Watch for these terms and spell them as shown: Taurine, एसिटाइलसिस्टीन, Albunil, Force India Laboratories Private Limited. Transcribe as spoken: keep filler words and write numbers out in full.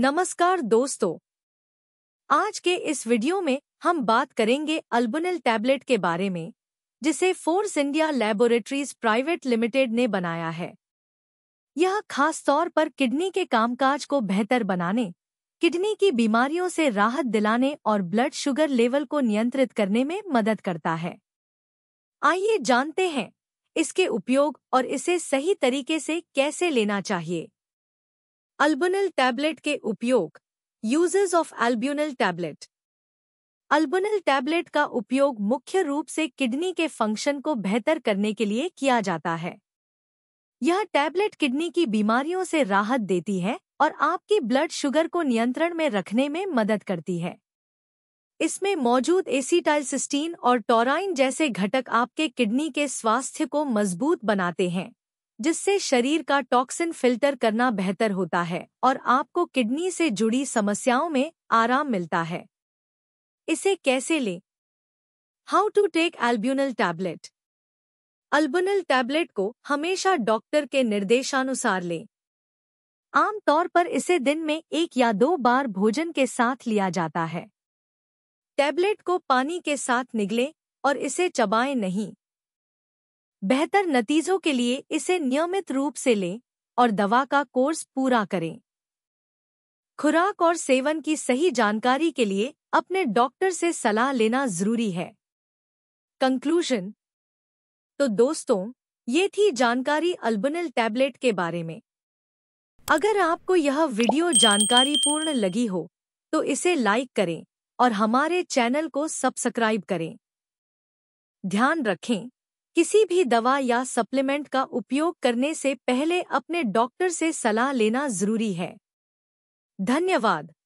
नमस्कार दोस्तों, आज के इस वीडियो में हम बात करेंगे अल्बुनिल टैबलेट के बारे में जिसे Force India laboratories private limited ने बनाया है। यह खास तौर पर किडनी के कामकाज को बेहतर बनाने, किडनी की बीमारियों से राहत दिलाने और ब्लड शुगर लेवल को नियंत्रित करने में मदद करता है। आइए जानते हैं इसके उपयोग और इसे सही तरीके से कैसे लेना चाहिए। अल्बुनिल टैबलेट के उपयोग, यूजेस ऑफ अल्बुनिल टैबलेट। अल्बुनिल टैबलेट का उपयोग मुख्य रूप से किडनी के फंक्शन को बेहतर करने के लिए किया जाता है। यह टैबलेट किडनी की बीमारियों से राहत देती है और आपकी ब्लड शुगर को नियंत्रण में रखने में मदद करती है। इसमें मौजूद एसिटाइलसिस्टीन और टोराइन जैसे घटक आपके किडनी के स्वास्थ्य को मजबूत बनाते हैं, जिससे शरीर का टॉक्सिन फिल्टर करना बेहतर होता है और आपको किडनी से जुड़ी समस्याओं में आराम मिलता है। इसे कैसे लें? How to take अल्बुनिल tablet. अल्बुनिल tablet को हमेशा डॉक्टर के निर्देशानुसार लें। आमतौर पर इसे दिन में एक या दो बार भोजन के साथ लिया जाता है। टैबलेट को पानी के साथ निगलें और इसे चबाएं नहीं। बेहतर नतीजों के लिए इसे नियमित रूप से लें और दवा का कोर्स पूरा करें। खुराक और सेवन की सही जानकारी के लिए अपने डॉक्टर से सलाह लेना जरूरी है। कंक्लूजन। तो दोस्तों, ये थी जानकारी अल्बुनिल टैबलेट के बारे में। अगर आपको यह वीडियो जानकारीपूर्ण लगी हो तो इसे लाइक करें और हमारे चैनल को सब्सक्राइब करें। ध्यान रखें, किसी भी दवा या सप्लीमेंट का उपयोग करने से पहले अपने डॉक्टर से सलाह लेना जरूरी है। धन्यवाद।